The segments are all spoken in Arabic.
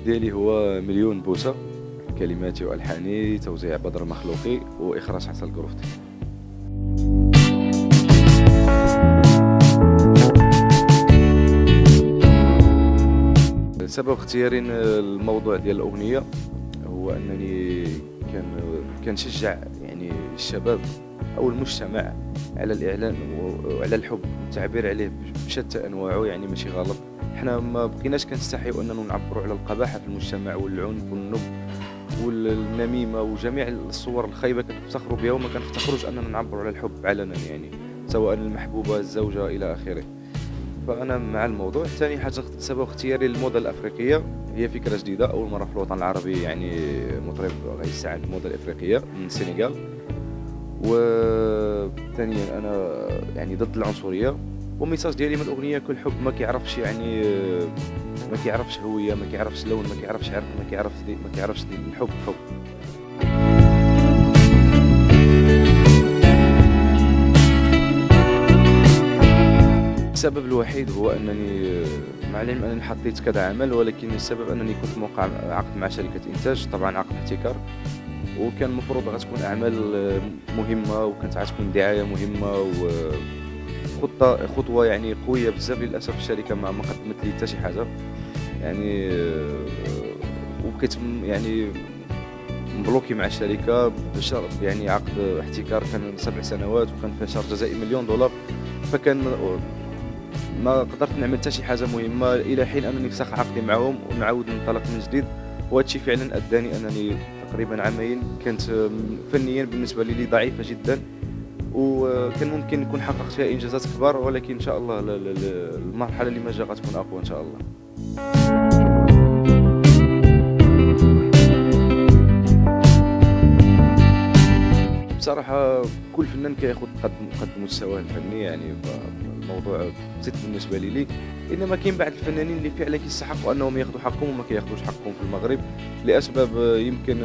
البرنامج ديالي هو مليون بوسة، كلماتي وألحاني، توزيع بدر المخلوقي، وإخراج حسن القروفتي. سبب اختياري الموضوع ديال الأغنية هو أنني كنشجع يعني الشباب أو المجتمع على الإعلان وعلى الحب والتعبير عليه بشتى أنواعه، يعني ماشي غلط. حنا ما بقيناش كنستحيوا اننا نعبروا على القباحه في المجتمع والعنف والنب والنميمه وجميع الصور الخايبه كنفتخروا بها، وما كنفتخروش اننا نعبروا على الحب علنا، يعني سواء المحبوبه الزوجه الى اخره. فانا مع الموضوع. ثاني حاجه سبب اختياري للموضه الافريقيه، هي فكره جديده، اول مره في الوطن العربي يعني مطرب غيستعمل الموضه الافريقيه من السنغال. وثانيا انا يعني ضد العنصريه، والميساج ديالي من الاغنيه كل حب ما كيعرفش هويه، ما كيعرفش لون، ما كيعرفش عرق، ما كيعرفش دي الحب. السبب الوحيد هو انني مع العلم انني حطيت كذا عمل، ولكن السبب انني كنت موقع عقد مع شركه انتاج، طبعا عقد احتكار، وكان المفروض غتكون اعمال مهمه وكانت غتكون دعايه مهمه خطوه يعني قويه بزاف. للاسف الشركه ما قدمت لي حتى شي حاجه، يعني وكتم يعني مبلوكي مع الشركه بشرط يعني عقد احتكار كان 7 سنوات، وكان فيها شرط جزائي $1,000,000. فكان ما قدرت نعمل حتى شي حاجه مهمه الى حين انني نفسخ عقدي معهم ونعاود ننطلق من جديد. وهذا الشيء فعلا اداني انني تقريبا عامين كانت فنيا بالنسبه لي ضعيفه جدا، وكان ممكن نكون حققت فيها انجازات كبار، ولكن ان شاء الله المرحله اللي ما جا غتكون اقوى ان شاء الله. بصراحه كل فنان كياخذ قد مستواه الفني، يعني الموضوع بسيط بالنسبه لي، انما كاين بعض الفنانين اللي فعلا كيستحقوا انهم ياخذوا حقهم وما كياخذوش حقهم في المغرب لاسباب يمكن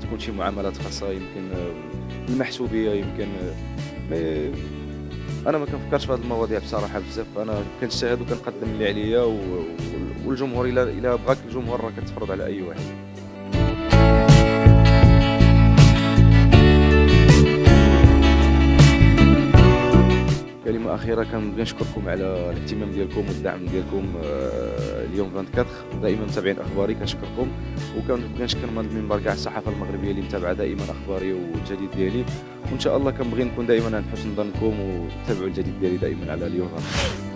كتكون شي معاملات خاصه، يمكن المحسوبيه، يمكن انا ما كنفكرش في هذه المواضيع بصراحه بزاف. انا كنشتغل وكنقدم اللي عليا، والجمهور الى بغاك الجمهور راه كتفرض على اي واحد. كلمه اخيره، كنبغي نشكركم على الاهتمام ديالكم والدعم ديالكم. اليوم 24 دائما متابعين اخباري، كنشكركم. وكنبغي نشكر من المنبر كاع الصحافه المغربيه اللي متابعه دائما اخباري والجديد ديالي، وان شاء الله كنبغي نكون دائما عند حسن ظنكم وتابعوا الجديد ديالي دائما على اليوم 24.